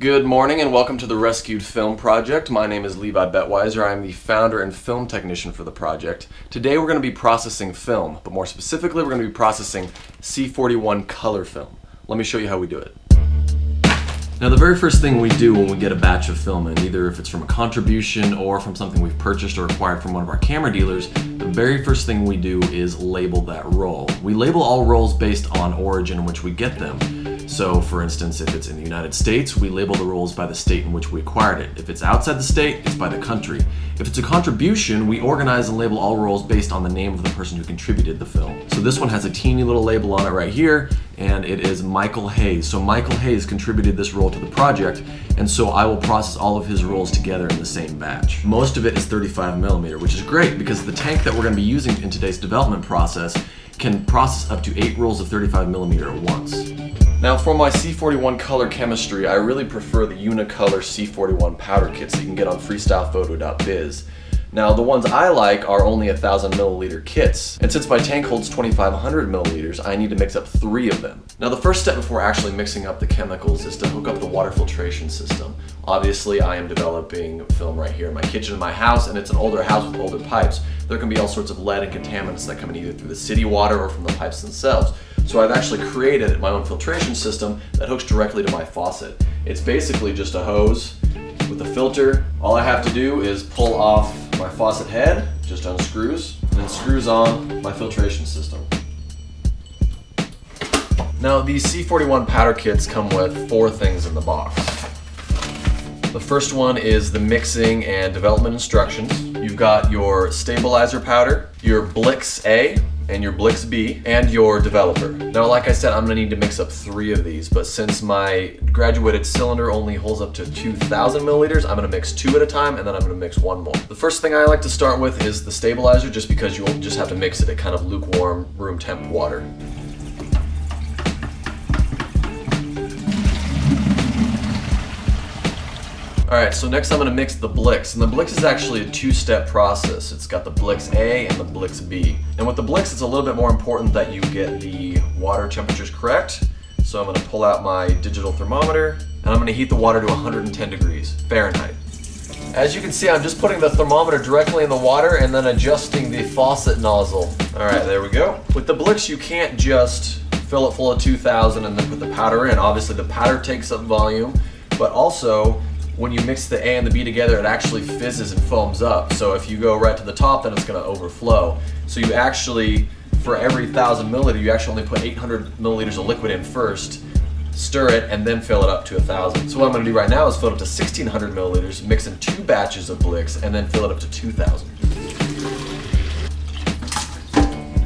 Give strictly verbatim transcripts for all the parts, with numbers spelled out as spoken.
Good morning and welcome to The Rescued Film Project. My name is Levi Bettweiser. I am the founder and film technician for the project. Today we're going to be processing film, but more specifically we're going to be processing C forty-one color film. Let me show you how we do it. Now the very first thing we do when we get a batch of film in, either if it's from a contribution or from something we've purchased or acquired from one of our camera dealers, the very first thing we do is label that roll. We label all rolls based on origin in which we get them. So for instance, if it's in the United States, we label the rolls by the state in which we acquired it. If it's outside the state, it's by the country. If it's a contribution, we organize and label all rolls based on the name of the person who contributed the film. So this one has a teeny little label on it right here, and it is Michael Hayes. So Michael Hayes contributed this roll to the project, and so I will process all of his rolls together in the same batch. Most of it is thirty-five millimeter, which is great because the tank that we're going to be using in today's development process can process up to eight rolls of thirty-five millimeter at once. Now for my C forty-one color chemistry, I really prefer the Unicolor C forty-one powder kits that you can get on freestyle photo dot biz. Now the ones I like are only a thousand milliliter kits, and since my tank holds twenty-five hundred milliliters, I need to mix up three of them. Now the first step before actually mixing up the chemicals is to hook up the water filtration system. Obviously I am developing film right here in my kitchen in my house, and it's an older house with older pipes. There can be all sorts of lead and contaminants that come in either through the city water or from the pipes themselves. So I've actually created my own filtration system that hooks directly to my faucet. It's basically just a hose with a filter. All I have to do is pull off my faucet head, just unscrews, and then screws on my filtration system. Now these C forty-one powder kits come with four things in the box. The first one is the mixing and development instructions. You've got your stabilizer powder, your Blix A, and your Blix B, and your developer. Now like I said, I'm gonna need to mix up three of these, but since my graduated cylinder only holds up to two thousand milliliters, I'm gonna mix two at a time, and then I'm gonna mix one more. The first thing I like to start with is the stabilizer, just because you'll just have to mix it at kind of lukewarm room temp water. Alright, so next I'm going to mix the Blix, and the Blix is actually a two-step process. It's got the Blix A and the Blix B. And with the Blix, it's a little bit more important that you get the water temperatures correct. So I'm going to pull out my digital thermometer, and I'm going to heat the water to one hundred ten degrees Fahrenheit. As you can see, I'm just putting the thermometer directly in the water and then adjusting the faucet nozzle. Alright, there we go. With the Blix, you can't just fill it full of two thousand and then put the powder in. Obviously, the powder takes up volume, but also, when you mix the A and the B together, it actually fizzes and foams up. So if you go right to the top, then it's gonna overflow. So you actually, for every thousand milliliter, you actually only put eight hundred milliliters of liquid in first, stir it, and then fill it up to a thousand. So what I'm gonna do right now is fill it up to sixteen hundred milliliters, mix in two batches of Blix, and then fill it up to two thousand.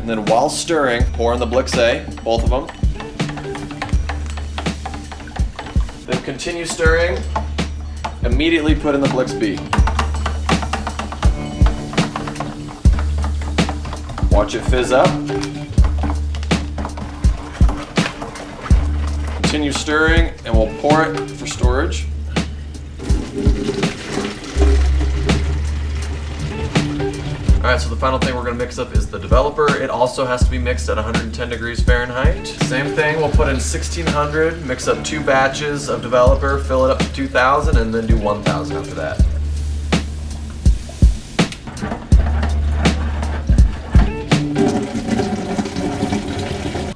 And then while stirring, pour in the Blix A, both of them. Then continue stirring. Immediately put in the Blix B. Watch it fizz up. Continue stirring, and we'll pour it for storage. All right, so the final thing we're gonna mix up is the developer. It also has to be mixed at one hundred ten degrees Fahrenheit. Same thing, we'll put in sixteen hundred, mix up two batches of developer, fill it up to two thousand, and then do one thousand after that.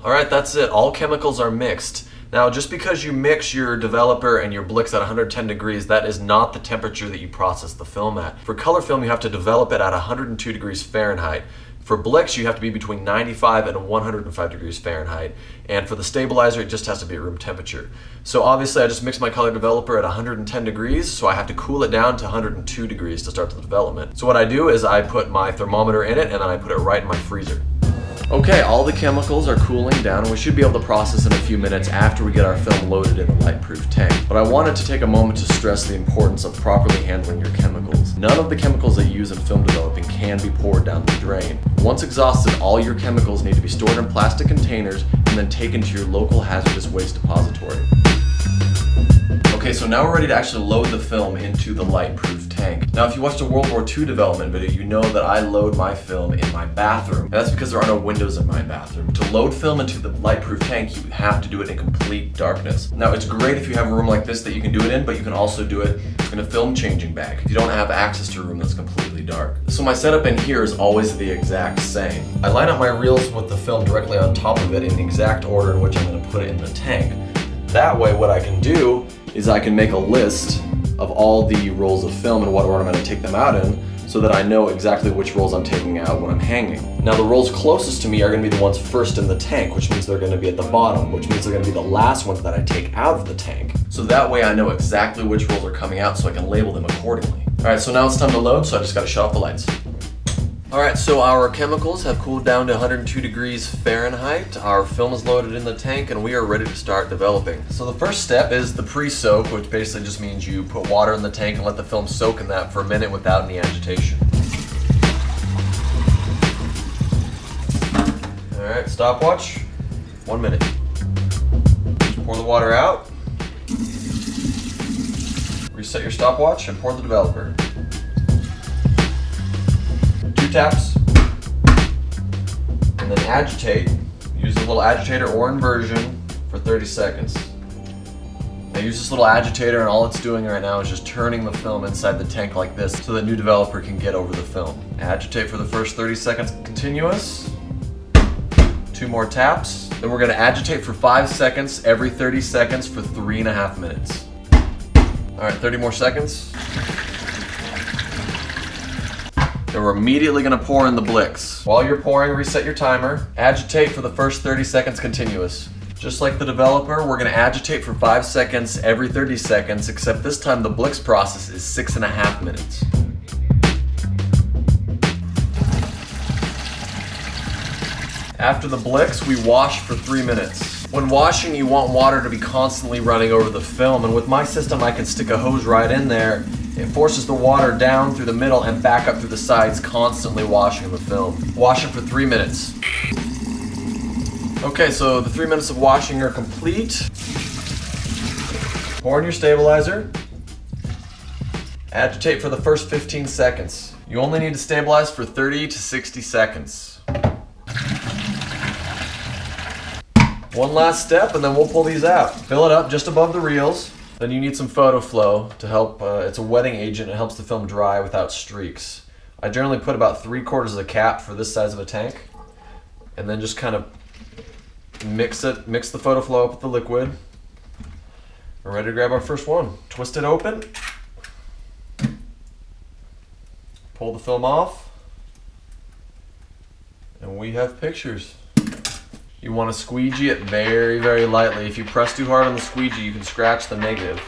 All right, that's it. All chemicals are mixed. Now, just because you mix your developer and your Blix at one hundred ten degrees, that is not the temperature that you process the film at. For color film, you have to develop it at one hundred two degrees Fahrenheit. For Blix, you have to be between ninety-five and one hundred five degrees Fahrenheit. And for the stabilizer, it just has to be at room temperature. So obviously, I just mixed my color developer at one hundred ten degrees, so I have to cool it down to one hundred two degrees to start the development. So what I do is I put my thermometer in it, and then I put it right in my freezer. Okay, all the chemicals are cooling down, and we should be able to process in a few minutes after we get our film loaded in the lightproof tank. But I wanted to take a moment to stress the importance of properly handling your chemicals. None of the chemicals that you use in film developing can be poured down the drain. Once exhausted, all your chemicals need to be stored in plastic containers and then taken to your local hazardous waste depository. Okay, so now we're ready to actually load the film into the light-proof tank. Now, if you watched a World War Two development video, you know that I load my film in my bathroom. And that's because there are no windows in my bathroom. To load film into the light-proof tank, you have to do it in complete darkness. Now, it's great if you have a room like this that you can do it in, but you can also do it in a film changing bag. You don't have access to a room that's completely dark. So my setup in here is always the exact same. I line up my reels with the film directly on top of it in the exact order in which I'm going to put it in the tank. That way, what I can do is I can make a list of all the rolls of film and what order I'm going to take them out in, so that I know exactly which rolls I'm taking out when I'm hanging. Now the rolls closest to me are going to be the ones first in the tank, which means they're going to be at the bottom, which means they're going to be the last ones that I take out of the tank. So that way I know exactly which rolls are coming out so I can label them accordingly. Alright, so now it's time to load, so I just got to shut off the lights. Alright, so our chemicals have cooled down to one hundred two degrees Fahrenheit, our film is loaded in the tank, and we are ready to start developing. So the first step is the pre-soak, which basically just means you put water in the tank and let the film soak in that for a minute without any agitation. Alright, stopwatch, one minute. Pour the water out, reset your stopwatch, and pour the developer. Taps, and then agitate. Use a little agitator or inversion for thirty seconds. Now use this little agitator, and all it's doing right now is just turning the film inside the tank like this so the new developer can get over the film. Agitate for the first thirty seconds continuous. Two more taps. Then we're going to agitate for five seconds every thirty seconds for three and a half minutes. Alright, thirty more seconds. And we're immediately going to pour in the Blix. While you're pouring, reset your timer. Agitate for the first thirty seconds continuous. Just like the developer, we're going to agitate for five seconds every thirty seconds, except this time the Blix process is six and a half minutes. After the Blix, we wash for three minutes. When washing, you want water to be constantly running over the film, and with my system, I can stick a hose right in there. It forces the water down through the middle and back up through the sides, constantly washing the film. Wash it for three minutes. Okay, so the three minutes of washing are complete. Pour in your stabilizer. Agitate for the first fifteen seconds. You only need to stabilize for thirty to sixty seconds. One last step, and then we'll pull these out. Fill it up just above the reels. Then you need some photo flow to help. Uh, it's a wetting agent. It helps the film dry without streaks. I generally put about three quarters of a cap for this size of a tank, and then just kind of mix it, mix the photo flow up with the liquid. We're ready to grab our first one. Twist it open. Pull the film off. And we have pictures. You want to squeegee it very, very lightly. If you press too hard on the squeegee, you can scratch the negative.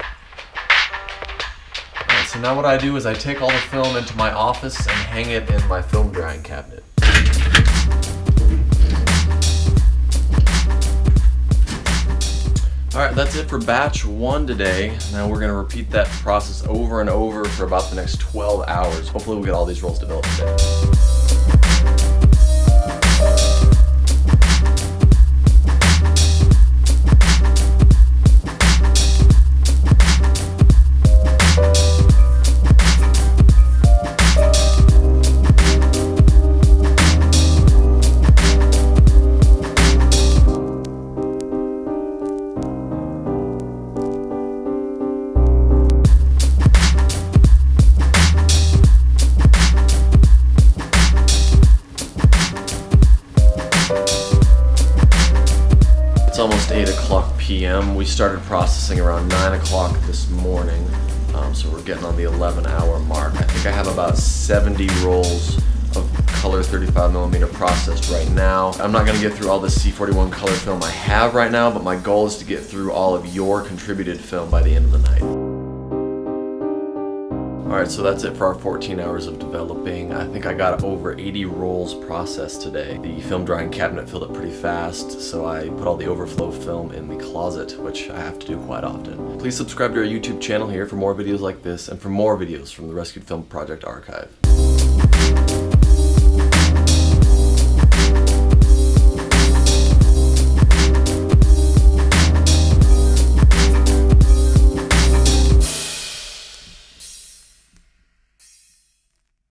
All right, so now what I do is I take all the film into my office and hang it in my film drying cabinet. All right, that's it for batch one today. Now we're going to repeat that process over and over for about the next twelve hours. Hopefully we'll get all these rolls developed today. eight o'clock P M We started processing around nine o'clock this morning, um, so we're getting on the eleven hour mark. I think I have about seventy rolls of color thirty-five millimeter processed right now. I'm not going to get through all the C forty-one color film I have right now, but my goal is to get through all of your contributed film by the end of the night. Alright, so that's it for our fourteen hours of developing. I think I got over eighty rolls processed today. The film drying cabinet filled up pretty fast, so I put all the overflow film in the closet, which I have to do quite often. Please subscribe to our YouTube channel here for more videos like this and for more videos from the Rescued Film Project archive.